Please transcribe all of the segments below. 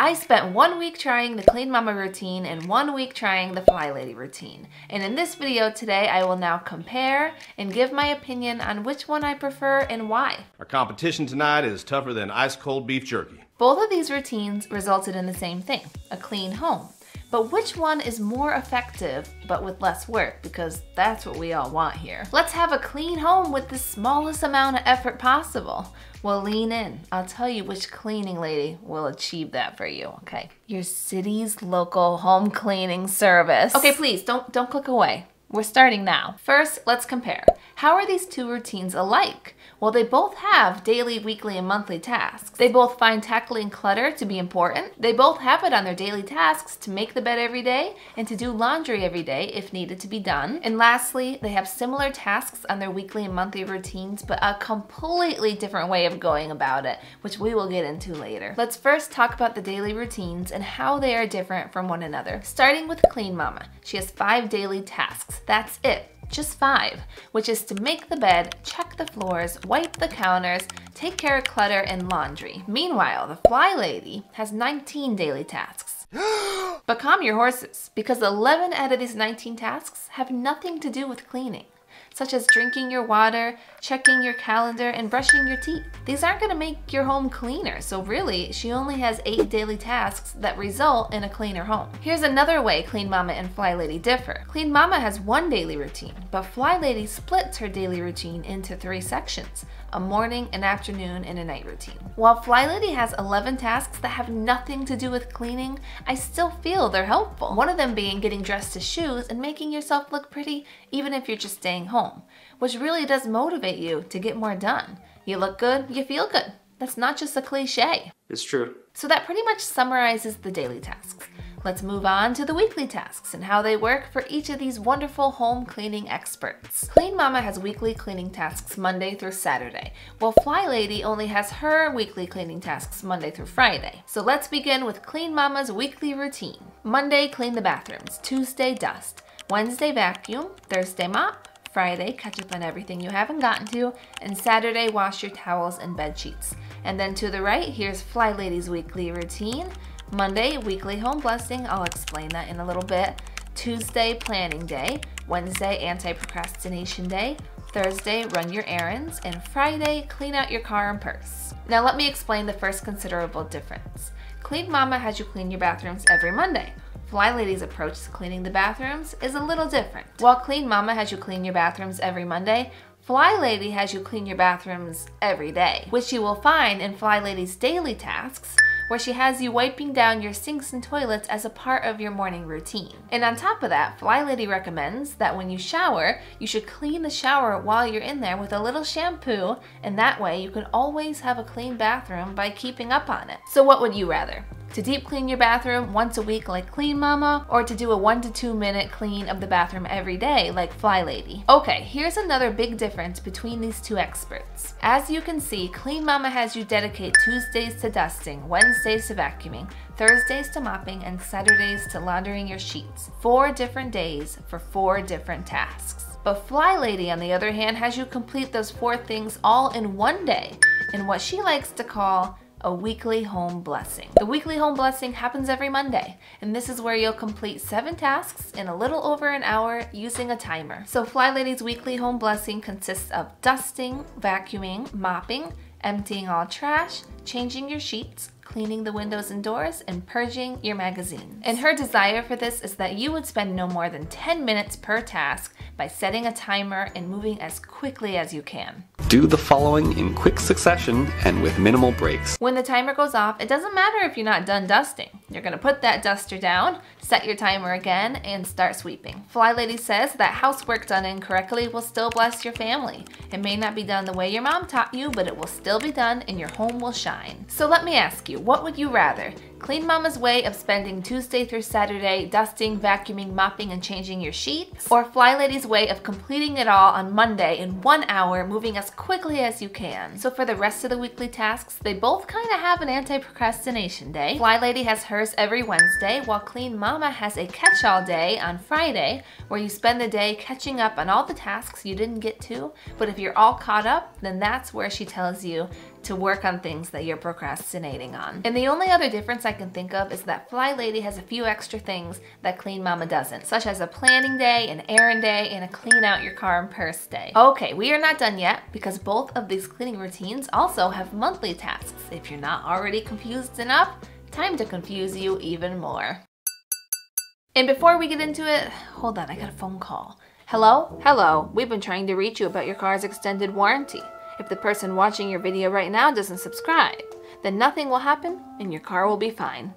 I spent 1 week trying the Clean Mama routine and 1 week trying the FlyLady routine. And in this video today, I will now compare and give my opinion on which one I prefer and why. Our competition tonight is tougher than ice cold beef jerky. Both of these routines resulted in the same thing, a clean home. But which one is more effective, but with less work? Because that's what we all want here. Let's have a clean home with the smallest amount of effort possible. Well, lean in. I'll tell you which cleaning lady will achieve that for you, okay? Your city's local home cleaning service. Okay, please, don't click away. We're starting now. First, let's compare. How are these two routines alike? Well, they both have daily, weekly, and monthly tasks. They both find tackling clutter to be important. They both have it on their daily tasks to make the bed every day and to do laundry every day if needed to be done. And lastly, they have similar tasks on their weekly and monthly routines, but a completely different way of going about it, which we will get into later. Let's first talk about the daily routines and how they are different from one another. Starting with Clean Mama. She has 5 daily tasks. That's it, just 5, which is to make the bed, check the floors, wipe the counters, take care of clutter and laundry. Meanwhile, the FlyLady has 19 daily tasks. But calm your horses, because 11 out of these 19 tasks have nothing to do with cleaning, such as drinking your water, checking your calendar, and brushing your teeth. These aren't gonna make your home cleaner, so really, she only has 8 daily tasks that result in a cleaner home. Here's another way Clean Mama and FlyLady differ. Clean Mama has 1 daily routine, but FlyLady splits her daily routine into 3 sections, a morning, an afternoon, and a night routine. While FlyLady has 11 tasks that have nothing to do with cleaning, I still feel they're helpful. One of them being getting dressed to shoes and making yourself look pretty, even if you're just staying home, which really does motivate you to get more done. You look good, you feel good. That's not just a cliche. It's true. So that pretty much summarizes the daily tasks. Let's move on to the weekly tasks and how they work for each of these wonderful home cleaning experts. Clean Mama has weekly cleaning tasks Monday through Saturday, while FlyLady only has her weekly cleaning tasks Monday through Friday. So let's begin with Clean Mama's weekly routine. Monday, clean the bathrooms. Tuesday, dust. Wednesday, vacuum. Thursday, mop. Friday, catch up on everything you haven't gotten to, and Saturday, wash your towels and bed sheets. And then to the right, here's FlyLady's weekly routine. Monday, weekly home blessing, I'll explain that in a little bit. Tuesday, planning day. Wednesday, anti-procrastination day. Thursday, run your errands. And Friday, clean out your car and purse. Now let me explain the first considerable difference. Clean Mama has you clean your bathrooms every Monday. FlyLady's approach to cleaning the bathrooms is a little different. While Clean Mama has you clean your bathrooms every Monday, FlyLady has you clean your bathrooms every day, which you will find in FlyLady's daily tasks, where she has you wiping down your sinks and toilets as a part of your morning routine. And on top of that, FlyLady recommends that when you shower, you should clean the shower while you're in there with a little shampoo, and that way you can always have a clean bathroom by keeping up on it. So what would you rather? To deep clean your bathroom once a week like Clean Mama, or to do a 1 to 2 minute clean of the bathroom every day like FlyLady? Okay, here's another big difference between these two experts. As you can see, Clean Mama has you dedicate Tuesdays to dusting, Wednesdays to vacuuming, Thursdays to mopping, and Saturdays to laundering your sheets. 4 different days for 4 different tasks. But FlyLady, on the other hand, has you complete those 4 things all in 1 day, in what she likes to call a weekly home blessing. The weekly home blessing happens every Monday, and this is where you'll complete 7 tasks in a little over an hour using a timer. So FlyLady's weekly home blessing consists of dusting, vacuuming, mopping, emptying all trash, changing your sheets, cleaning the windows and doors, and purging your magazines. And her desire for this is that you would spend no more than 10 minutes per task by setting a timer and moving as quickly as you can. Do the following in quick succession and with minimal breaks. When the timer goes off, it doesn't matter if you're not done dusting. You're gonna put that duster down, set your timer again, and start sweeping. FlyLady says that housework done incorrectly will still bless your family. It may not be done the way your mom taught you, but it will still be done and your home will shine. So let me ask you, what would you rather? Clean Mama's way of spending Tuesday through Saturday dusting, vacuuming, mopping, and changing your sheets? Or FlyLady's way of completing it all on Monday in 1 hour, moving as quickly as you can? So for the rest of the weekly tasks, they both kind of have an anti-procrastination day. FlyLady has hers every Wednesday, while Clean Mama has a catch-all day on Friday, where you spend the day catching up on all the tasks you didn't get to, but if you're all caught up, then that's where she tells you to work on things that you're procrastinating on. And the only other difference I can think of is that FlyLady has a few extra things that Clean Mama doesn't, such as a planning day, an errand day, and a clean out your car and purse day. Okay, we are not done yet because both of these cleaning routines also have monthly tasks. If you're not already confused enough, time to confuse you even more. And before we get into it, hold on, I got a phone call. Hello? Hello, we've been trying to reach you about your car's extended warranty. If the person watching your video right now doesn't subscribe, then nothing will happen and your car will be fine.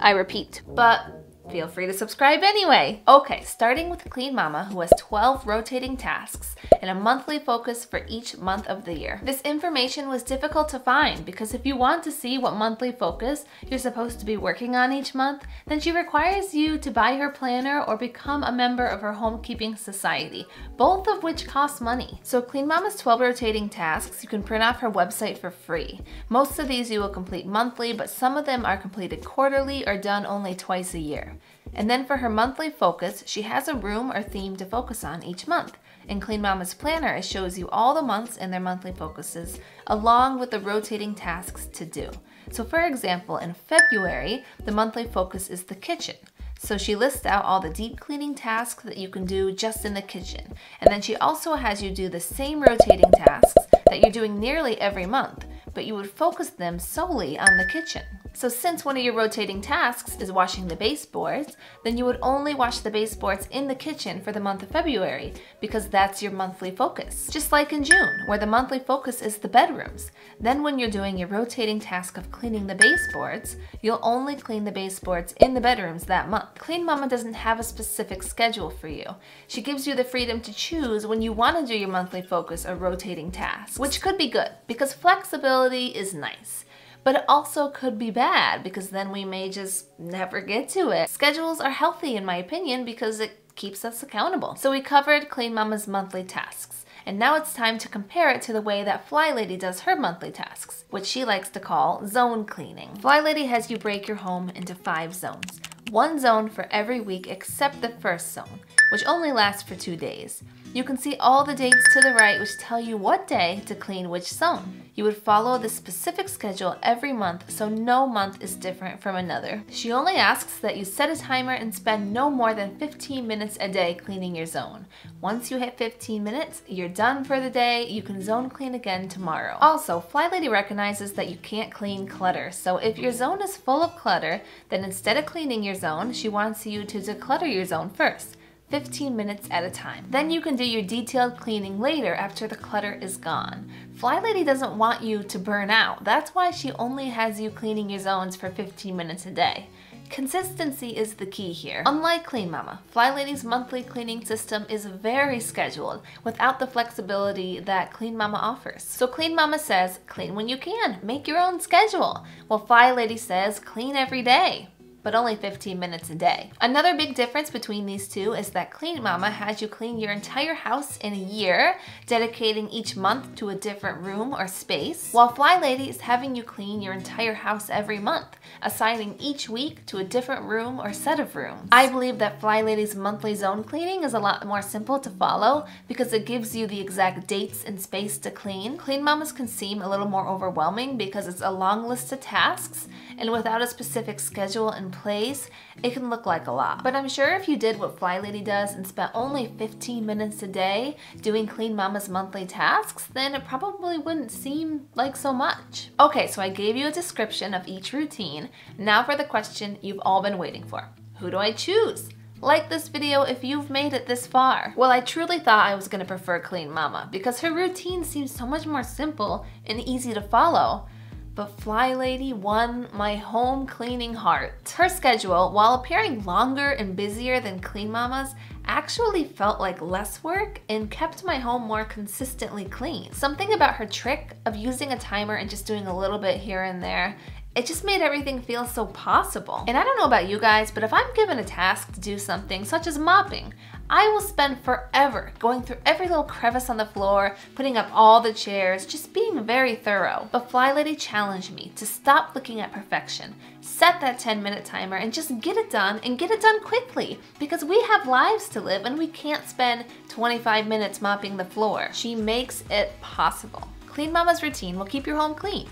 I repeat, but feel free to subscribe anyway. Okay, starting with Clean Mama, who has 12 rotating tasks and a monthly focus for each month of the year. This information was difficult to find because if you want to see what monthly focus you're supposed to be working on each month, then she requires you to buy her planner or become a member of her homekeeping society, both of which cost money. So Clean Mama's 12 rotating tasks, you can print off her website for free. Most of these you will complete monthly, but some of them are completed quarterly or done only twice a year. And then for her monthly focus, she has a room or theme to focus on each month. In Clean Mama's planner, it shows you all the months and their monthly focuses, along with the rotating tasks to do. So for example, in February, the monthly focus is the kitchen. So she lists out all the deep cleaning tasks that you can do just in the kitchen. And then she also has you do the same rotating tasks that you're doing nearly every month, but you would focus them solely on the kitchen. So since one of your rotating tasks is washing the baseboards, then you would only wash the baseboards in the kitchen for the month of February because that's your monthly focus. Just like in June, where the monthly focus is the bedrooms. Then when you're doing your rotating task of cleaning the baseboards, you'll only clean the baseboards in the bedrooms that month. Clean Mama doesn't have a specific schedule for you. She gives you the freedom to choose when you want to do your monthly focus or rotating tasks, which could be good because flexibility is nice. But it also could be bad because then we may just never get to it. Schedules are healthy in my opinion because it keeps us accountable. So we covered Clean Mama's monthly tasks, and now it's time to compare it to the way that FlyLady does her monthly tasks, which she likes to call zone cleaning. FlyLady has you break your home into 5 zones. One zone for every week except the first zone, which only lasts for 2 days. You can see all the dates to the right which tell you what day to clean which zone. You would follow the specific schedule every month, so no month is different from another. She only asks that you set a timer and spend no more than 15 minutes a day cleaning your zone. Once you hit 15 minutes, you're done for the day. You can zone clean again tomorrow. Also, FlyLady recognizes that you can't clean clutter, so if your zone is full of clutter, then instead of cleaning your zone, she wants you to declutter your zone first, 15 minutes at a time. Then you can do your detailed cleaning later after the clutter is gone. FlyLady doesn't want you to burn out. That's why she only has you cleaning your zones for 15 minutes a day. Consistency is the key here. Unlike Clean Mama, FlyLady's monthly cleaning system is very scheduled without the flexibility that Clean Mama offers. So Clean Mama says, clean when you can, make your own schedule. Well, FlyLady says, clean every day, but only 15 minutes a day. Another big difference between these two is that Clean Mama has you clean your entire house in a year, dedicating each month to a different room or space, while FlyLady is having you clean your entire house every month, assigning each week to a different room or set of rooms. I believe that FlyLady's monthly zone cleaning is a lot more simple to follow because it gives you the exact dates and space to clean. Clean Mama's can seem a little more overwhelming because it's a long list of tasks, and without a specific schedule in place, it can look like a lot. But I'm sure if you did what FlyLady does and spent only 15 minutes a day doing Clean Mama's monthly tasks, then it probably wouldn't seem like so much. Okay, so I gave you a description of each routine. Now for the question you've all been waiting for. Who do I choose? Like this video if you've made it this far. Well, I truly thought I was gonna prefer Clean Mama because her routine seems so much more simple and easy to follow. But FlyLady won my home cleaning heart. Her schedule, while appearing longer and busier than Clean Mama's, actually felt like less work and kept my home more consistently clean. Something about her trick of using a timer and just doing a little bit here and there, it just made everything feel so possible. And I don't know about you guys, but if I'm given a task to do something such as mopping, I will spend forever going through every little crevice on the floor, putting up all the chairs, just being very thorough. But FlyLady challenged me to stop looking at perfection, set that 10-minute timer, and just get it done, and get it done quickly, because we have lives to live and we can't spend 25 minutes mopping the floor. She makes it possible. Clean Mama's routine will keep your home clean,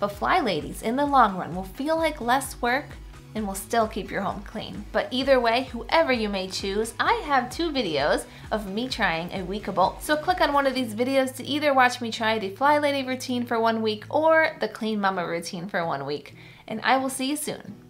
but FlyLady's in the long run will feel like less work and will still keep your home clean. But either way, whoever you may choose, I have two videos of me trying a weekable. So click on one of these videos to either watch me try the FlyLady routine for 1 week or the Clean Mama routine for 1 week. And I will see you soon.